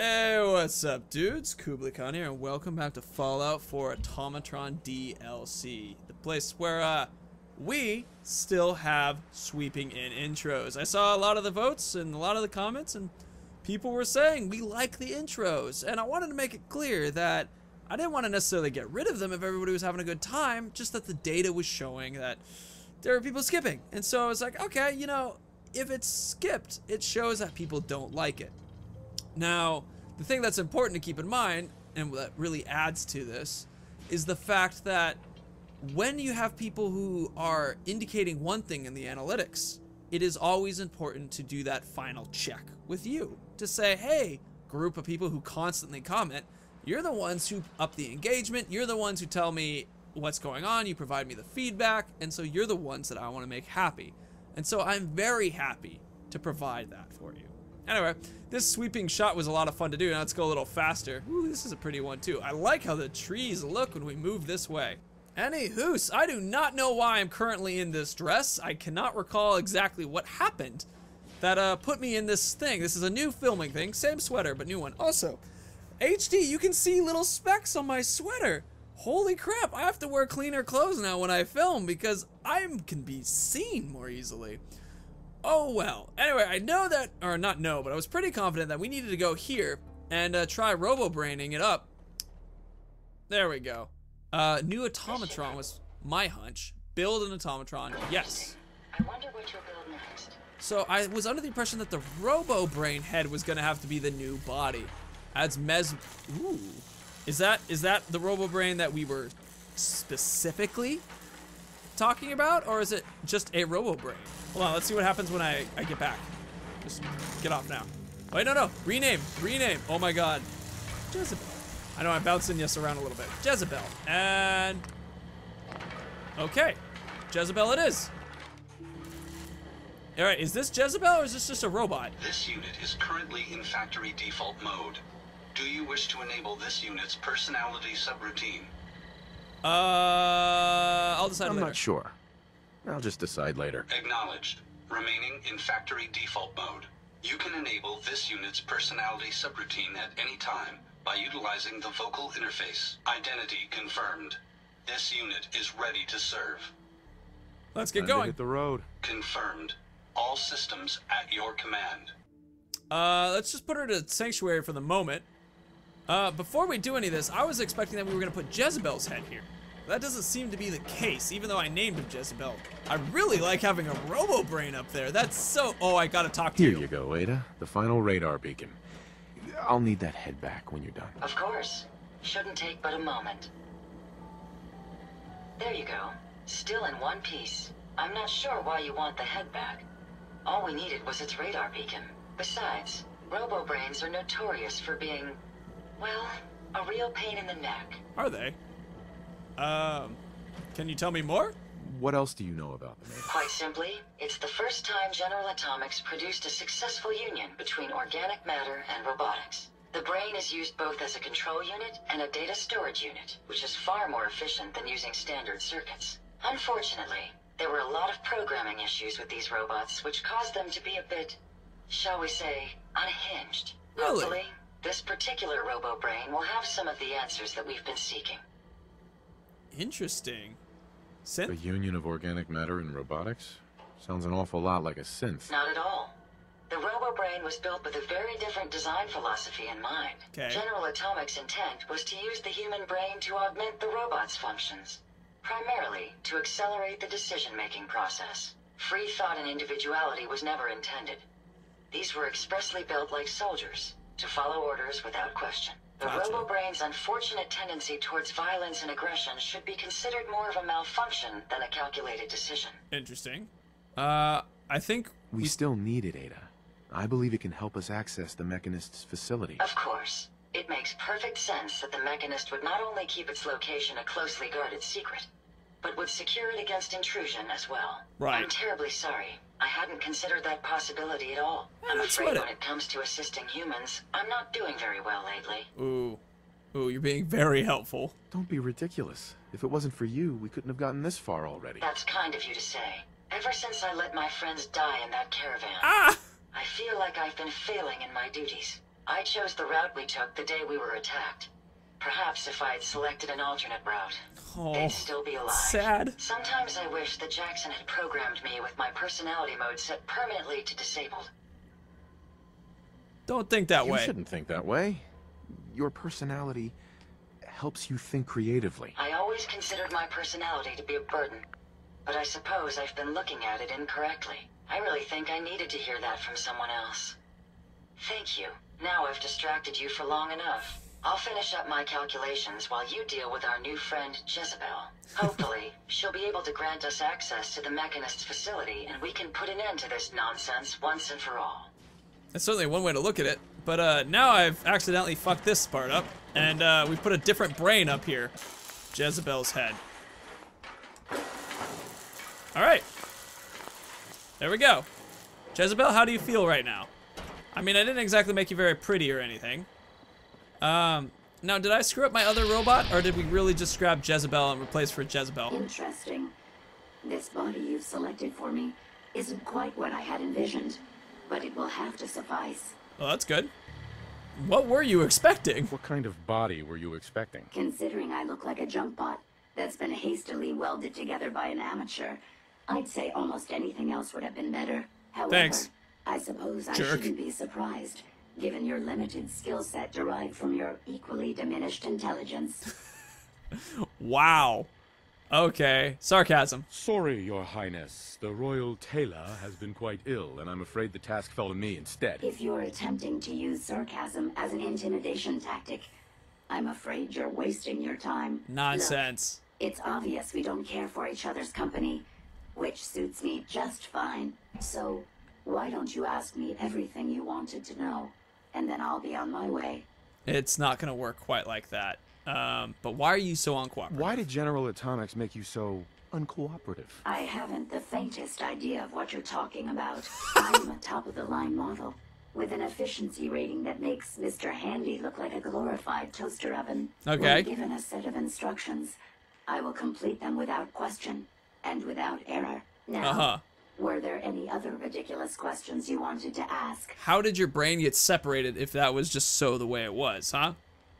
Hey, what's up, dudes? Kublai Khan here, and welcome back to Fallout 4 Automatron DLC, the place where we still have sweeping in intros. I saw a lot of the votes and a lot of the comments, and people were saying we like the intros, and I wanted to make it clear that I didn't want to necessarily get rid of them if everybody was having a good time, just that the data was showing that there were people skipping. And so I was like, okay, you know, if it's skipped, it shows that people don't like it. Now, the thing that's important to keep in mind, and that really adds to this, is the fact that when you have people who are indicating one thing in the analytics, it is always important to do that final check with you to say, hey, group of people who constantly comment, you're the ones who up the engagement, you're the ones who tell me what's going on, you provide me the feedback, and so you're the ones that I want to make happy. And so I'm very happy to provide that for you. Anyway, this sweeping shot was a lot of fun to do. Now let's go a little faster. Ooh, this is a pretty one too. I like how the trees look when we move this way. Anyhoos, I do not know why I'm currently in this dress. I cannot recall exactly what happened that put me in this thing. This is a new filming thing. Same sweater, but new one. Also, HD, you can see little specks on my sweater. Holy crap, I have to wear cleaner clothes now when I film because I can be seen more easily. Oh well. Anyway, I know that, or not know, but I was pretty confident that we needed to go here and try RoboBraining it up. There we go. New automatron was my hunch. Build an automatron. Yes. I wonder what you'll build next. So I was under the impression that the RoboBrain head was gonna have to be the new body. That's Ooh. Is that the RoboBrain that we were specifically talking about, or is it just a RoboBrain? Hold on, let's see what happens when I get back. Just get off now. Wait, no, rename. Oh my God, Jezebel. I know I'm bouncing this around a little bit. Jezebel, and okay, Jezebel it is. All right, is this Jezebel or is this just a robot? This unit is currently in factory default mode. Do you wish to enable this unit's personality subroutine? I'll decide later. I'm not sure. I'll just decide later. Acknowledged. Remaining in factory default mode. You can enable this unit's personality subroutine at any time by utilizing the vocal interface. Identity confirmed. This unit is ready to serve. Let's get going. Hit the road. Confirmed. All systems at your command. Let's just put her to sanctuary for the moment. Before we do any of this, I was expecting that we were gonna put Jezebel's head here. That doesn't seem to be the case, even though I named him Jezebel. I really like having a RoboBrain up there. That's so... Oh, I gotta talk to you. Here you go, Ada. The final radar beacon. I'll need that head back when you're done. Of course. Shouldn't take but a moment. There you go. Still in one piece. I'm not sure why you want the head back. All we needed was its radar beacon. Besides, RoboBrains are notorious for being... well, a real pain in the neck. Are they? Can you tell me more? What else do you know about them? Quite simply, it's the first time General Atomics produced a successful union between organic matter and robotics. The brain is used both as a control unit and a data storage unit, which is far more efficient than using standard circuits. Unfortunately, there were a lot of programming issues with these robots, which caused them to be a bit, shall we say, unhinged. Really? Hopefully, this particular RoboBrain will have some of the answers that we've been seeking. Interesting. Synth? The union of organic matter and robotics? Sounds an awful lot like a synth. Not at all. The RoboBrain was built with a very different design philosophy in mind. Okay. General Atomics' intent was to use the human brain to augment the robot's functions, primarily to accelerate the decision-making process. Free thought and individuality was never intended. These were expressly built like soldiers, to follow orders without question. The gotcha. RoboBrain's unfortunate tendency towards violence and aggression should be considered more of a malfunction than a calculated decision. Interesting. I think we still need it, Ada. I believe it can help us access the Mechanist's facility. Of course. It makes perfect sense that the Mechanist would not only keep its location a closely guarded secret, but would secure it against intrusion as well. Right. I'm terribly sorry. I hadn't considered that possibility at all. Yeah, I'm afraid when it comes to assisting humans, I'm not doing very well lately. Ooh. Ooh, you're being very helpful. Don't be ridiculous. If it wasn't for you, we couldn't have gotten this far already. That's kind of you to say. Ever since I let my friends die in that caravan, I feel like I've been failing in my duties. I chose the route we took the day we were attacked. Perhaps if I had selected an alternate route, they'd still be alive. Sad. Sometimes I wish that Jackson had programmed me with my personality mode set permanently to disabled. Don't think that way. You shouldn't think that way. Your personality helps you think creatively. I always considered my personality to be a burden, but I suppose I've been looking at it incorrectly. I really think I needed to hear that from someone else. Thank you. Now I've distracted you for long enough. I'll finish up my calculations while you deal with our new friend, Jezebel. Hopefully, she'll be able to grant us access to the Mechanist's facility, and we can put an end to this nonsense once and for all. That's certainly one way to look at it, but now I've accidentally fucked this part up, and we put a different brain up here. Jezebel's head. Alright. There we go. Jezebel, how do you feel right now? I mean, I didn't exactly make you very pretty or anything. Now, did I screw up my other robot, or did we really just grab Jezebel and replace for Jezebel? Interesting. This body you've selected for me isn't quite what I had envisioned, but it will have to suffice. Well, that's good. What were you expecting? What kind of body were you expecting? Considering I look like a junk bot that's been hastily welded together by an amateur, I'd say almost anything else would have been better. However, thanks. I suppose jerk. I shouldn't be surprised, given your limited skill set derived from your equally diminished intelligence. Wow. Okay. Sarcasm. Sorry, Your Highness. The Royal Tailor has been quite ill, and I'm afraid the task fell to me instead. If you're attempting to use sarcasm as an intimidation tactic, I'm afraid you're wasting your time. Nonsense. Look, it's obvious we don't care for each other's company, which suits me just fine. So, why don't you ask me everything you wanted to know? And then I'll be on my way. It's not going to work quite like that. But why are you so uncooperative? Why did General Atomics make you so uncooperative? I haven't the faintest idea of what you're talking about. I'm a top-of-the-line model with an efficiency rating that makes Mr. Handy look like a glorified toaster oven. Okay. When given a set of instructions, I will complete them without question and without error. Now, were there any other ridiculous questions you wanted to ask? How did your brain get separated if that was just so the way it was, huh?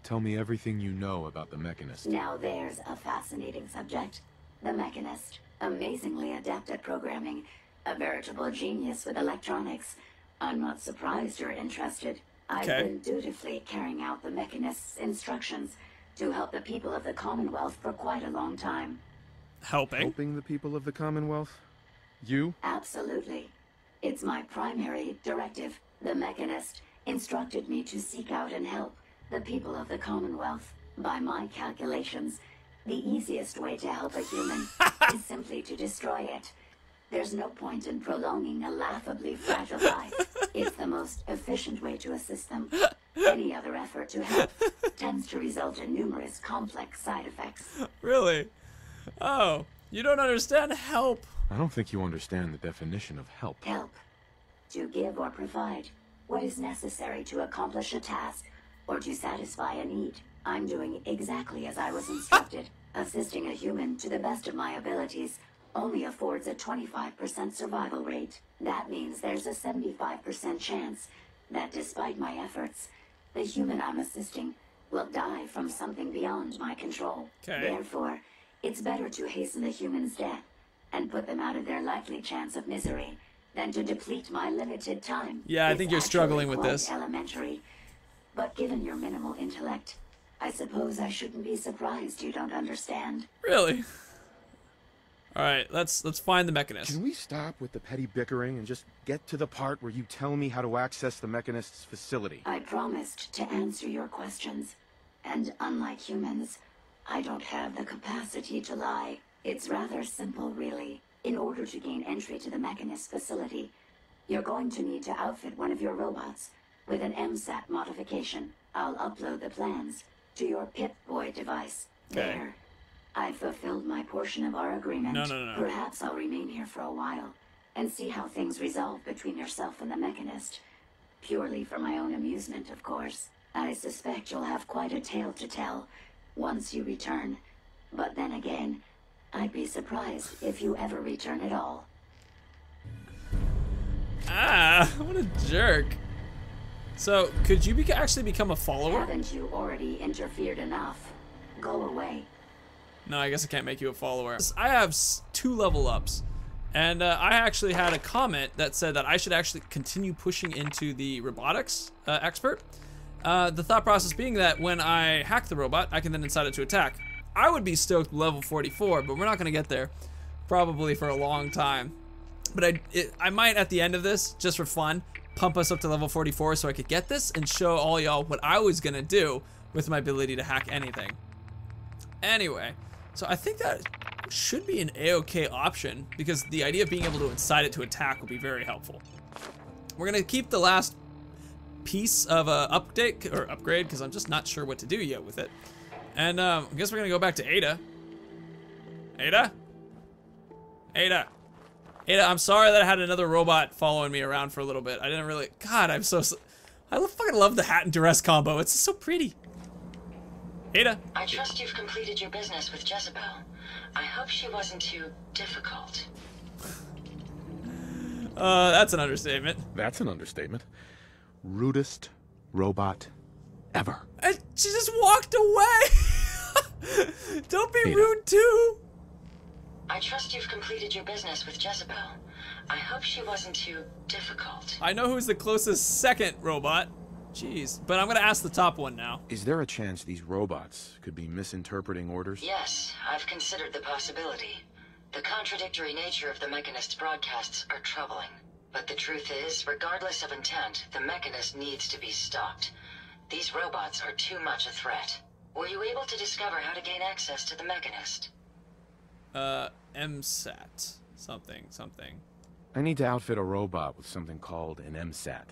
Tell me everything you know about the Mechanist. Now there's a fascinating subject. The Mechanist, amazingly adept at programming, a veritable genius with electronics. I'm not surprised you're interested. Okay. I've been dutifully carrying out the Mechanist's instructions to help the people of the Commonwealth for quite a long time. Helping? Helping the people of the Commonwealth? You? Absolutely. It's my primary directive. The Mechanist instructed me to seek out and help the people of the Commonwealth. By my calculations, the easiest way to help a human is simply to destroy it. There's no point in prolonging a laughably fragile life. It's the most efficient way to assist them. Any other effort to help tends to result in numerous complex side effects. Really? Oh, you don't understand help. I don't think you understand the definition of help. Help. To give or provide what is necessary to accomplish a task or to satisfy a need. I'm doing exactly as I was instructed. Assisting a human to the best of my abilities only affords a 25% survival rate. That means there's a 75% chance that despite my efforts, the human I'm assisting will die from something beyond my control. Okay. Therefore, it's better to hasten the human's death and put them out of their likely chance of misery than to deplete my limited time. Yeah, I think you're struggling with this. Elementary. But given your minimal intellect, I suppose I shouldn't be surprised you don't understand. Really? All right, let's find the Mechanist. Can we stop with the petty bickering and just get to the part where you tell me how to access the Mechanist's facility? I promised to answer your questions, and unlike humans, I don't have the capacity to lie. It's rather simple, really. In order to gain entry to the Mechanist's facility, you're going to need to outfit one of your robots with an MSAT modification. I'll upload the plans to your Pip Boy device. Okay. There. I've fulfilled my portion of our agreement. No. Perhaps I'll remain here for a while and see how things resolve between yourself and the Mechanist. Purely for my own amusement, of course. I suspect you'll have quite a tale to tell once you return. But then again, I'd be surprised if you ever return at all. Ah, what a jerk. So, could you actually become a follower? Haven't you already interfered enough? Go away. No, I guess I can't make you a follower. I have 2 level ups. And I actually had a comment that said that I should actually continue pushing into the robotics expert. The thought process being that when I hack the robot, I can then incite it to attack. I would be stoked level 44, but we're not going to get there probably for a long time. But I might at the end of this, just for fun, pump us up to level 44 so I could get this and show all y'all what I was going to do with my ability to hack anything. Anyway, so I think that should be an A-OK option, because the idea of being able to incite it to attack will be very helpful. We're going to keep the last piece of a update or upgrade because I'm just not sure what to do yet with it. And I guess we're going to go back to Ada. Ada, I'm sorry that I had another robot following me around for a little bit. I didn't really... God, I'm so... I fucking love the hat and duress combo. It's so pretty. Ada. I trust you've completed your business with Jezebel. I hope she wasn't too difficult. That's an understatement. Rudest robot ever. And she just walked away. Don't be rude too. I trust you've completed your business with Jezebel. I hope she wasn't too difficult. I know who's the closest second robot. Jeez, but I'm going to ask the top one now. Is there a chance these robots could be misinterpreting orders? Yes, I've considered the possibility. The contradictory nature of the Mechanist's broadcasts are troubling. But the truth is, regardless of intent, the Mechanist needs to be stopped. These robots are too much a threat. Were you able to discover how to gain access to the Mechanist? MSAT. Something. I need to outfit a robot with something called an MSAT.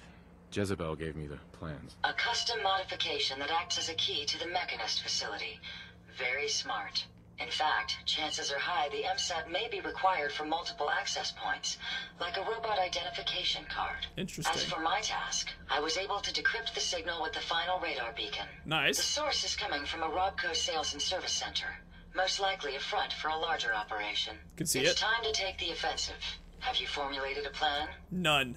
Jezebel gave me the plans. A custom modification that acts as a key to the Mechanist facility. Very smart. In fact, chances are high the MSAT may be required for multiple access points, like a robot identification card. Interesting. As for my task, I was able to decrypt the signal with the final radar beacon. Nice. The source is coming from a Robco sales and service center. Most likely a front for a larger operation. Can see it. It's time to take the offensive. Have you formulated a plan? None.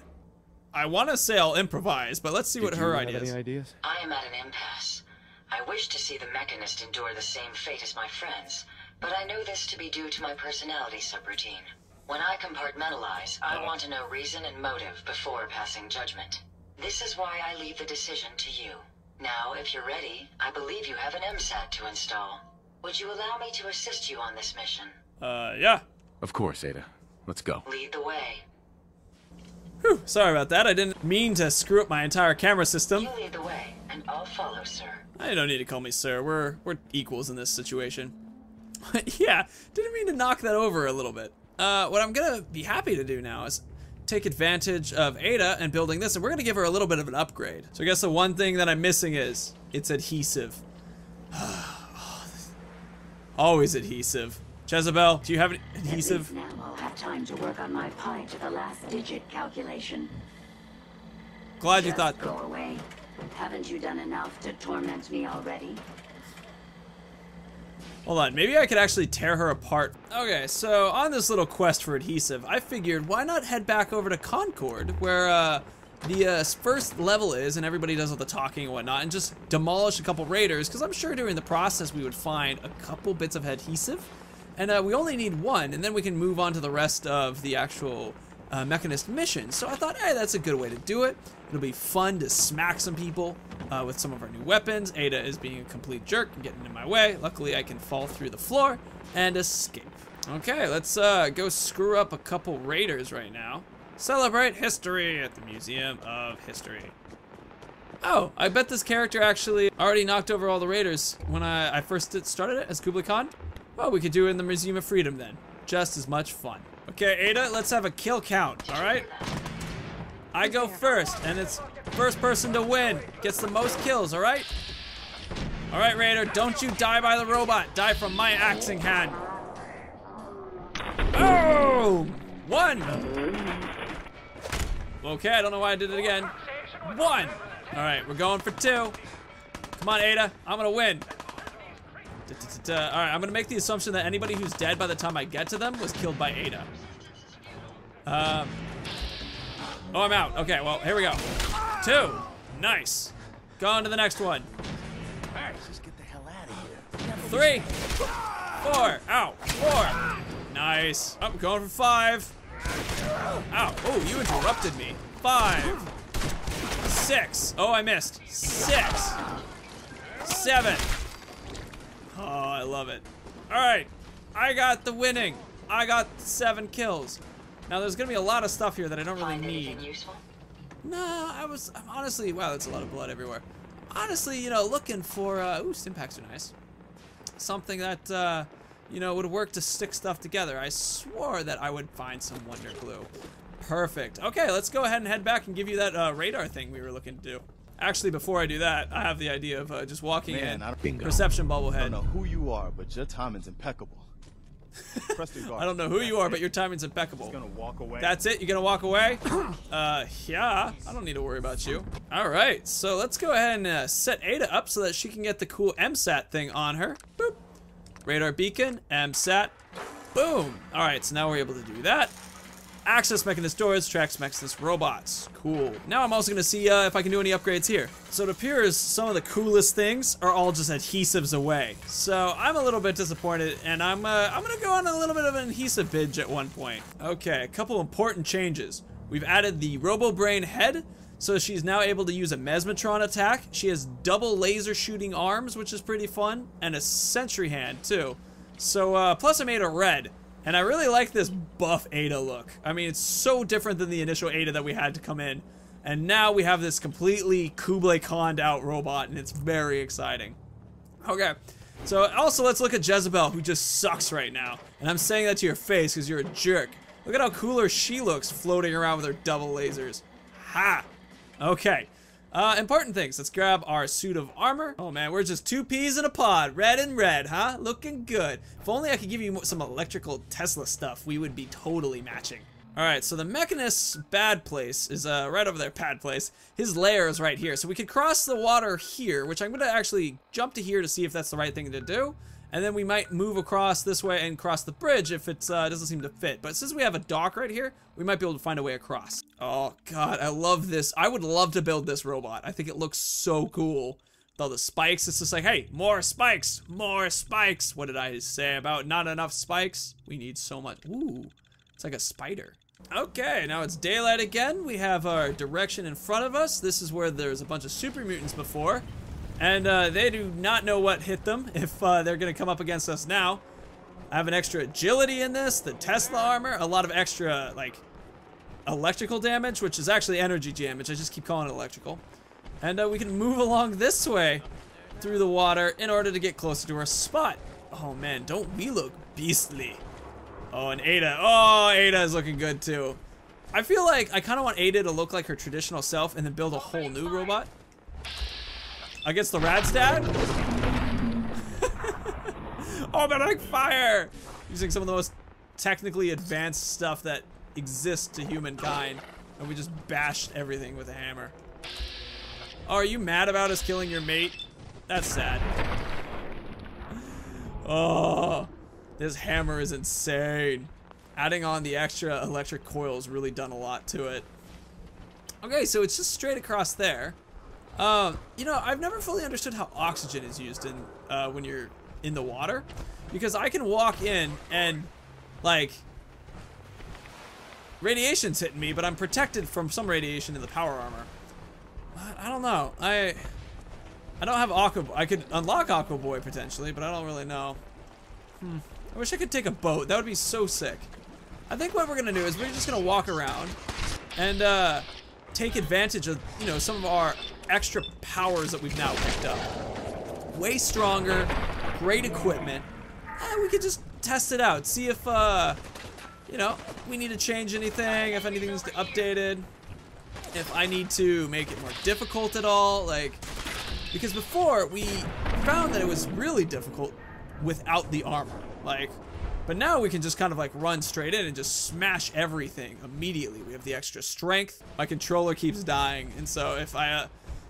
I want to say I'll improvise, but let's see what her idea is. Any ideas? I am at an impasse. I wish to see the Mechanist endure the same fate as my friends, but I know this to be due to my personality subroutine. When I compartmentalize, I want to know reason and motive before passing judgment. This is why I leave the decision to you. Now, if you're ready, I believe you have an MSAT to install. Would you allow me to assist you on this mission? Yeah. Of course, Ada. Let's go. Lead the way. Whew, sorry about that. I didn't mean to screw up my entire camera system. You lead the way, and I'll follow, sir. I don't need to call me sir. We're equals in this situation. Yeah, didn't mean to knock that over a little bit. What I'm gonna be happy to do now is take advantage of Ada and building this, and we're gonna give her a little bit of an upgrade. So I guess the one thing that I'm missing is it's adhesive. Always adhesive. Jezebel, do you have an adhesive? Now I'll have time to work on my pi to the last digit calculation. Glad you thought. Go away. Haven't you done enough to torment me already? Hold on, maybe I could actually tear her apart. Okay, so on this little quest for adhesive, I figured why not head back over to Concord, where the first level is, and everybody does all the talking and whatnot, and just demolish a couple raiders, because I'm sure during the process we would find a couple bits of adhesive. And we only need one, and then we can move on to the rest of the actual Mechanist mission. So I thought, hey, that's a good way to do it. It'll be fun to smack some people with some of our new weapons. Ada is being a complete jerk and getting in my way. Luckily, I can fall through the floor and escape. Okay, let's go screw up a couple raiders right now. Celebrate history at the Museum of History. Oh, I bet this character actually already knocked over all the raiders when I first started it as Kublai Khan. Well, we could do it in the Museum of Freedom then. Just as much fun. Okay, Ada, let's have a kill count, alright? I go first, and it's first person to win. Gets the most kills, alright? Alright, Raider, don't you die by the robot. Die from my axing hand. Oh! One! Okay, I don't know why I did it again. One! Alright, we're going for two. Come on, Ada, I'm gonna win. Alright, I'm gonna make the assumption that anybody who's dead by the time I get to them was killed by Ada. Oh, I'm out. Okay, well, here we go. Two. Nice. Go on to the next one. Hey, just get the hell out of here. 3, 4, ow, 4. Nice. I'm going for 5. Ow, oh, you interrupted me. 5, 6. Oh, I missed. 6, 7. Oh, I love it. All right, I got the winning. I got 7 kills. Now there's gonna be a lot of stuff here that I don't really need. Useful? Nah, I'm honestly, wow, that's a lot of blood everywhere. Honestly, you know, looking for, ooh, stimpaks are nice. Something that, you know, would work to stick stuff together. I swore that I would find some wonder glue. Perfect. Okay, let's go ahead and head back and give you that radar thing we were looking to do. Actually, before I do that, I have the idea of just walking in. Perception bobblehead. I don't know who you are, but your timing's impeccable. I don't know who you are, but your timing's impeccable. Just gonna walk away. That's it? You're gonna walk away? Yeah. I don't need to worry about you. Alright, so let's go ahead and set Ada up so that she can get the cool MSAT thing on her. Boop. Radar beacon, MSAT. Boom. Alright, so now we're able to do that. Access Mechanist doors, tracks Mechanist robots. Cool. Now I'm also gonna see if I can do any upgrades here. So it appears some of the coolest things are all just adhesives away. So I'm a little bit disappointed, and I'm gonna go on a little bit of an adhesive binge at one point. Okay, a couple important changes. We've added the RoboBrain head, so she's now able to use a Mesmetron attack. She has double laser shooting arms, which is pretty fun, and a sentry hand too. So plus I made a red. And I really like this buff Ada look. I mean, it's so different than the initial Ada that we had to come in. And now we have this completely Kublai Khan'd out robot, and it's very exciting. Okay, so also let's look at Jezebel, who just sucks right now. And I'm saying that to your face because you're a jerk. Look at how cooler she looks floating around with her double lasers. Ha! Okay, important things. Let's grab our suit of armor. Oh man, we're just 2 peas in a pod. Red and red, huh? Looking good. If only I could give you some electrical Tesla stuff, we would be totally matching. Alright, so the Mechanist's bad place is right over there, pad place. His lair is right here. So we could cross the water here, which I'm going to actually jump to here to see if that's the right thing to do. And then we might move across this way and cross the bridge if it doesn't seem to fit. But since we have a dock right here, we might be able to find a way across. Oh god, I love this. I would love to build this robot. I think it looks so cool. With all the spikes, it's just like, hey, more spikes, more spikes. What did I say about not enough spikes? We need so much. Ooh, it's like a spider. Okay, now it's daylight again. We have our direction in front of us. This is where there's a bunch of super mutants before. And they do not know what hit them if they're gonna come up against us now. I have an extra agility in this, the Tesla armor, a lot of extra, like, electrical damage, which is actually energy damage, I just keep calling it electrical. And we can move along this way through the water in order to get closer to our spot. Oh man, don't we look beastly. Oh, and Ada, oh, Ada is looking good too. I feel like I kinda want Ada to look like her traditional self and then build a whole new robot. Against the rat's dad? Oh, man, like fire! Using some of the most technically advanced stuff that exists to humankind. And we just bashed everything with a hammer. Oh, are you mad about us killing your mate? That's sad. Oh, this hammer is insane. Adding on the extra electric coils really done a lot to it. Okay, so it's just straight across there. You know, I've never fully understood how oxygen is used in when you're in the water, because I can walk in and like radiation's hitting me, but I'm protected from some radiation in the power armor. I don't know. I don't have Aqua. I could unlock Aqua Boy potentially, but I don't really know. I wish I could take a boat. That would be so sick. I think what we're gonna do is we're just gonna walk around and take advantage of, you know, some of our extra powers that we've now picked up. Way stronger, great equipment. We could just test it out, see if, you know, we need to change anything, if anything needs to be updated, if I need to make it more difficult at all, like, because before we found that it was really difficult without the armor, like, but now we can just kind of like run straight in and just smash everything immediately. We have the extra strength. My controller keeps dying, and so if I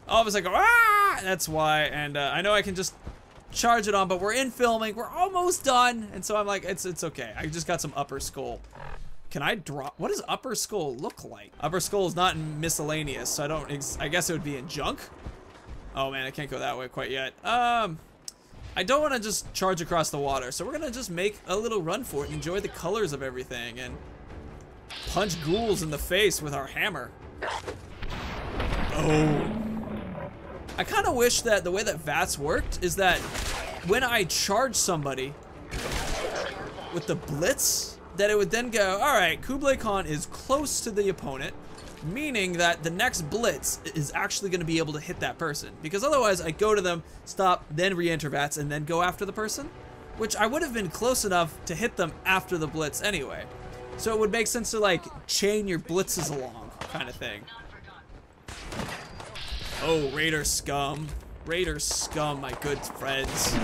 all of a sudden go, ah, that's why. And I know I can just charge it on, but we're in filming. We're almost done, and so I'm like, it's okay. I just got some upper skull. Can I drop? What does upper skull look like? Upper skull is not in miscellaneous, so I don't. I guess it would be in junk. Oh man, I can't go that way quite yet. I don't want to just charge across the water, so we're gonna just make a little run for it and enjoy the colors of everything and punch ghouls in the face with our hammer. Oh. I kind of wish that the way that VATS worked is that when I charge somebody with the Blitz, that it would then go, all right, Kublai Khan is close to the opponent, meaning that the next Blitz is actually going to be able to hit that person. Because otherwise, I go to them, stop, then re-enter VATS, and then go after the person, which I would have been close enough to hit them after the Blitz anyway. So it would make sense to, like, chain your Blitzes along kind of thing. Oh, Raider scum. Raider scum, my good friends.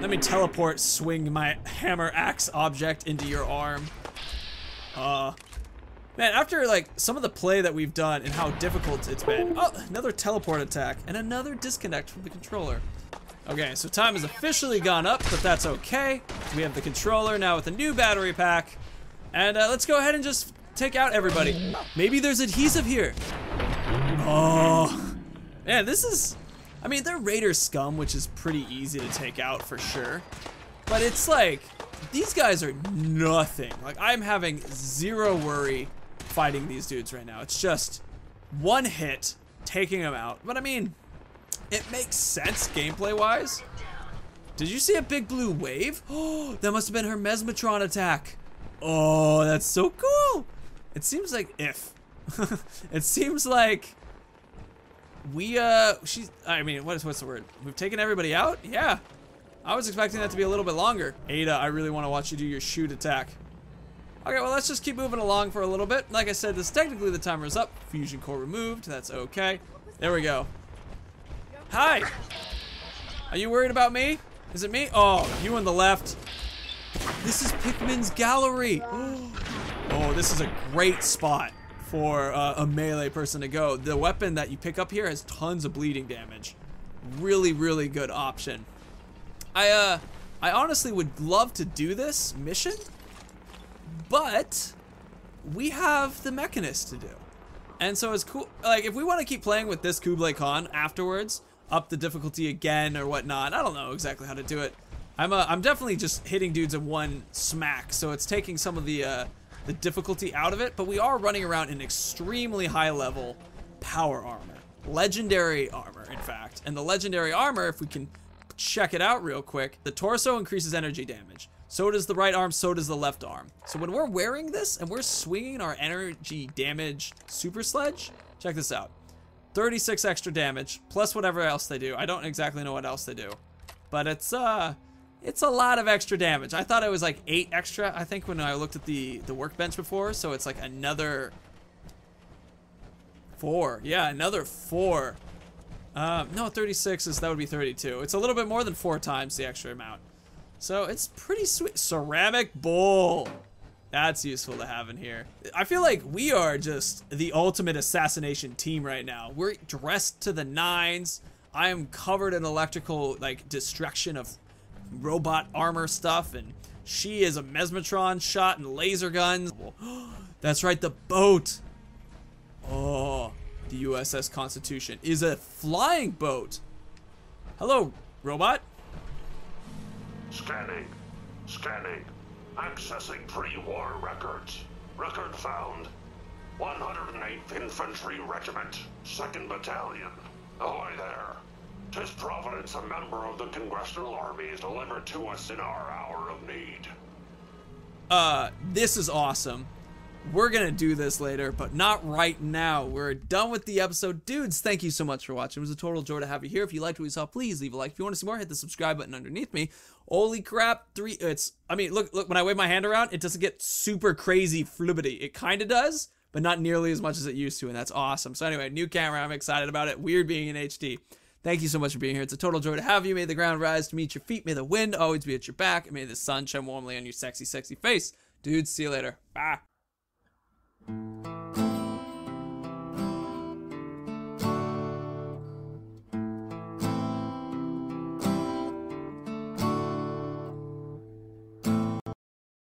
Let me teleport, swing my hammer axe object into your arm. Man, after like some of the play that we've done and how difficult it's been. Oh, another teleport attack and another disconnect from the controller. Okay, so time has officially gone up, but that's okay. We have the controller now with a new battery pack. And let's go ahead and just take out everybody. Maybe there's adhesive here. Oh. Man, this is, I mean, they're Raider scum, which is pretty easy to take out for sure. But it's like, these guys are nothing. Like, I'm having zero worry fighting these dudes right now. It's just one hit, taking them out. But I mean, it makes sense gameplay-wise. Did you see a big blue wave? Oh, that must have been her Mesmetron attack. Oh, that's so cool. It seems like if. It seems like... I mean, what's the word? We've taken everybody out? Yeah. I was expecting that to be a little bit longer. Ada, I really want to watch you do your shoot attack. Okay, well, let's just keep moving along for a little bit. Like I said, this technically the timer is up. Fusion core removed, that's okay. There we go. Hi! Are you worried about me? Is it me? Oh, you on the left. This is Pikmin's gallery. Oh, this is a great spot for a melee person to go. The weapon that you pick up here has tons of bleeding damage. Really, really good option. I honestly would love to do this mission, but we have the Mechanist to do. And so it's cool, like if we want to keep playing with this Kublai Khan afterwards, up the difficulty again or whatnot, I don't know exactly how to do it. I'm definitely just hitting dudes in one smack, so it's taking some of the difficulty out of it, but we are running around in extremely high level power armor. Legendary armor, in fact. And the legendary armor, if we can check it out real quick, the torso increases energy damage. So does the right arm, so does the left arm. So when we're wearing this and we're swinging our energy damage super sledge, check this out. 36 extra damage, plus whatever else they do. I don't exactly know what else they do, but it's a lot of extra damage. I thought it was like 8 extra, I think, when I looked at the workbench before, so it's like another 4. Yeah, another 4. No, 36 is, that would be 32. It's a little bit more than 4 times the extra amount. So it's pretty sweet. Ceramic bowl. That's useful to have in here. I feel like we are just the ultimate assassination team right now. We're dressed to the nines. I am covered in electrical, like, destruction of robot armor stuff, and she is a Mesmetron shot and laser guns. That's right, the boat. Oh, the USS Constitution is a flying boat. Hello, robot. Scanning, scanning, accessing pre-war records. Record found, 108th Infantry Regiment, 2nd Battalion. Ahoy there. 'Tis Providence, a member of the Congressional Army, is delivered to us in our hour of need. This is awesome. We're gonna do this later, but not right now. We're done with the episode. Dudes, thank you so much for watching. It was a total joy to have you here. If you liked what you saw, please leave a like. If you want to see more, hit the subscribe button underneath me. Holy crap, I mean, look, when I wave my hand around, it doesn't get super crazy flibbity. It kind of does, but not nearly as much as it used to, and that's awesome. So anyway, new camera, I'm excited about it. Weird being in HD. Thank you so much for being here. It's a total joy to have you. May the ground rise to meet your feet. May the wind always be at your back. And may the sun shine warmly on your sexy, sexy face. Dude, see you later. Bye.